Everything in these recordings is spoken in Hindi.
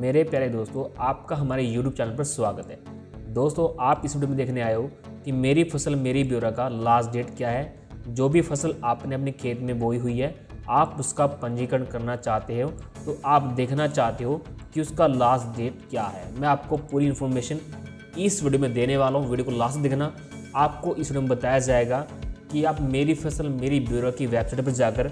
मेरे प्यारे दोस्तों, आपका हमारे YouTube चैनल पर स्वागत है। दोस्तों, आप इस वीडियो में देखने आए हो कि मेरी फसल मेरी ब्यौरा का लास्ट डेट क्या है। जो भी फसल आपने अपने खेत में बोई हुई है, आप उसका पंजीकरण करना चाहते हो तो आप देखना चाहते हो कि उसका लास्ट डेट क्या है। मैं आपको पूरी इन्फॉर्मेशन इस वीडियो में देने वाला हूँ। वीडियो को लास्ट देखना। आपको इस वीडियो में बताया जाएगा कि आप मेरी फसल मेरी ब्यौरा की वेबसाइट पर जाकर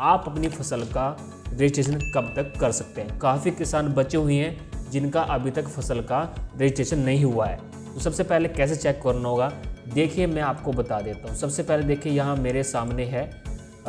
आप अपनी फसल का रजिस्ट्रेशन कब तक कर सकते हैं। काफ़ी किसान बचे हुए हैं जिनका अभी तक फसल का रजिस्ट्रेशन नहीं हुआ है। तो सबसे पहले कैसे चेक करना होगा, देखिए मैं आपको बता देता हूँ। सबसे पहले देखिए, यहाँ मेरे सामने है,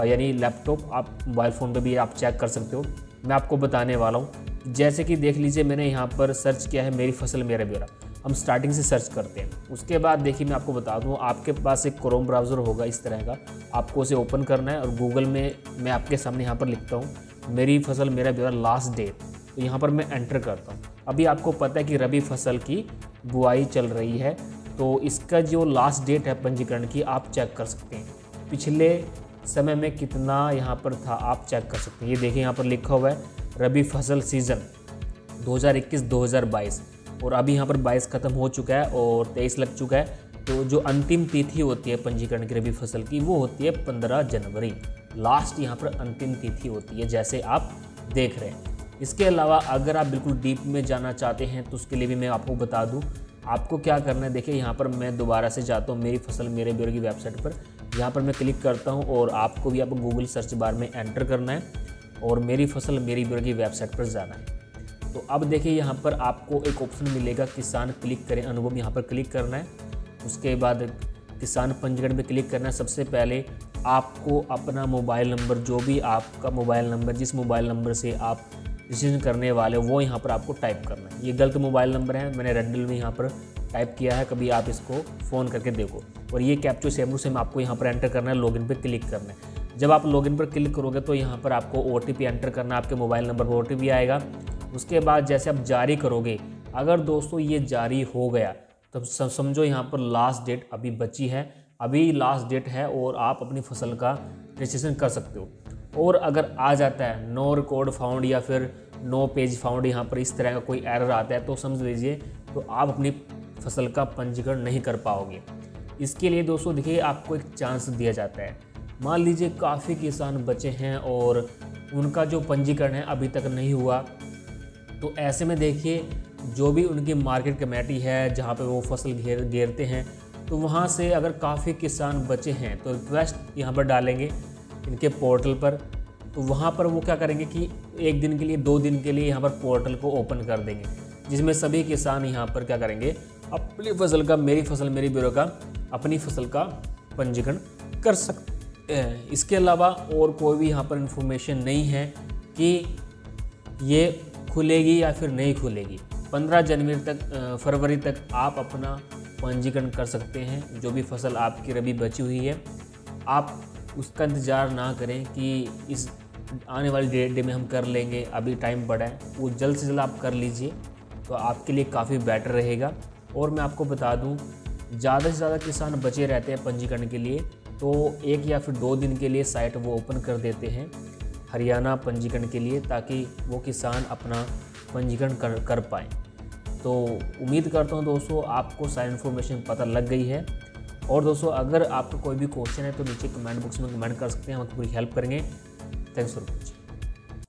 यानी लैपटॉप, आप मोबाइल फ़ोन पे भी आप चेक कर सकते हो। मैं आपको बताने वाला हूँ। जैसे कि देख लीजिए, मैंने यहाँ पर सर्च किया है मेरी फसल मेरा ब्यौरा। हम स्टार्टिंग से सर्च करते हैं। उसके बाद देखिए, मैं आपको बता दूँ, आपके पास एक क्रोम ब्राउज़र होगा इस तरह का, आपको उसे ओपन करना है और गूगल में मैं आपके सामने यहाँ पर लिखता हूँ मेरी फसल मेरा ब्यौरा लास्ट डेट। तो यहाँ पर मैं एंटर करता हूँ। अभी आपको पता है कि रबी फसल की बुआई चल रही है, तो इसका जो लास्ट डेट है पंजीकरण की, आप चेक कर सकते हैं पिछले समय में कितना यहाँ पर था, आप चेक कर सकते हैं। ये देखिए, यहाँ पर लिखा हुआ है रबी फसल सीज़न 2021-2022 और अभी यहाँ पर 22 ख़त्म हो चुका है और 23 लग चुका है। तो जो अंतिम तिथि होती है पंजीकरण की रबी फसल की, वो होती है 15 जनवरी। लास्ट यहाँ पर अंतिम तिथि होती है, जैसे आप देख रहे हैं। इसके अलावा अगर आप बिल्कुल डीप में जाना चाहते हैं तो उसके लिए भी मैं आपको बता दूँ आपको क्या करना है। देखिए, यहाँ पर मैं दोबारा से जाता हूँ मेरी फसल मेरे ब्यौरा की वेबसाइट पर। यहाँ पर मैं क्लिक करता हूँ और आपको भी आप गूगल सर्च बार में एंटर करना है और मेरी फसल मेरी ब्यौरा की वेबसाइट पर जाना है। तो अब देखिए, यहाँ पर आपको एक ऑप्शन मिलेगा किसान क्लिक करें अनुभव, यहाँ पर क्लिक करना है। उसके बाद किसान पंजीकरण में क्लिक करना है। सबसे पहले आपको अपना मोबाइल नंबर, जो भी आपका मोबाइल नंबर, जिस मोबाइल नंबर से आप रजिस्ट्रेशन करने वाले हो, वो यहाँ पर आपको टाइप करना है। ये गलत मोबाइल नंबर है, मैंने रेडल में यहाँ पर टाइप किया है, कभी आप इसको फ़ोन करके देखो। और ये कैप्चो सेम टू सेम आपको यहाँ पर एंटर करना है, लॉगिन पर क्लिक करना है। जब आप लॉगिन पर क्लिक करोगे तो यहाँ पर आपको OTP एंटर करना है, आपके मोबाइल नंबर पर OTP आएगा। उसके बाद जैसे आप जारी करोगे, अगर दोस्तों ये जारी हो गया तो समझो यहाँ पर लास्ट डेट अभी बची है, अभी लास्ट डेट है और आप अपनी फसल का रजिस्ट्रेशन कर सकते हो। और अगर आ जाता है नो रिकॉर्ड फाउंड या फिर नो पेज फाउंड, यहाँ पर इस तरह का कोई एरर आता है, तो समझ लीजिए तो आप अपनी फसल का पंजीकरण नहीं कर पाओगे। इसके लिए दोस्तों देखिए, आपको एक चांस दिया जाता है। मान लीजिए काफ़ी किसान बचे हैं और उनका जो पंजीकरण है अभी तक नहीं हुआ, तो ऐसे में देखिए जो भी उनकी मार्केट कमेटी है जहाँ पे वो फसल घेरते हैं, तो वहाँ से अगर काफ़ी किसान बचे हैं तो रिक्वेस्ट यहाँ पर डालेंगे इनके पोर्टल पर। तो वहाँ पर वो क्या करेंगे कि एक दिन के लिए, 2 दिन के लिए यहाँ पर पोर्टल को ओपन कर देंगे, जिसमें सभी किसान यहाँ पर क्या करेंगे, अपनी फसल का, मेरी फसल मेरी ब्यौरा का, अपनी फसल का पंजीकरण कर सकते हैं। इसके अलावा और कोई भी यहाँ पर इन्फॉर्मेशन नहीं है कि ये खुलेगी या फिर नहीं खुलेगी। 15 जनवरी तक, फरवरी तक आप अपना पंजीकरण कर सकते हैं। जो भी फसल आपकी रबी बची हुई है, आप उसका इंतज़ार ना करें कि इस आने वाली डेट में हम कर लेंगे, अभी टाइम पड़ा है, वो जल्द से जल्द आप कर लीजिए, तो आपके लिए काफ़ी बेटर रहेगा। और मैं आपको बता दूं, ज़्यादा से ज़्यादा किसान बचे रहते हैं पंजीकरण के लिए, तो 1 या फिर 2 दिन के लिए साइट वो ओपन कर देते हैं हरियाणा पंजीकरण के लिए, ताकि वो किसान अपना पंजीकरण कर पाएँ। तो उम्मीद करता हूँ दोस्तों आपको सारी इन्फॉर्मेशन पता लग गई है। और दोस्तों अगर आपको कोई भी क्वेश्चन है तो नीचे कमेंट बॉक्स में कमेंट कर सकते हैं, हम पूरी हेल्प करेंगे। Thanks for watching.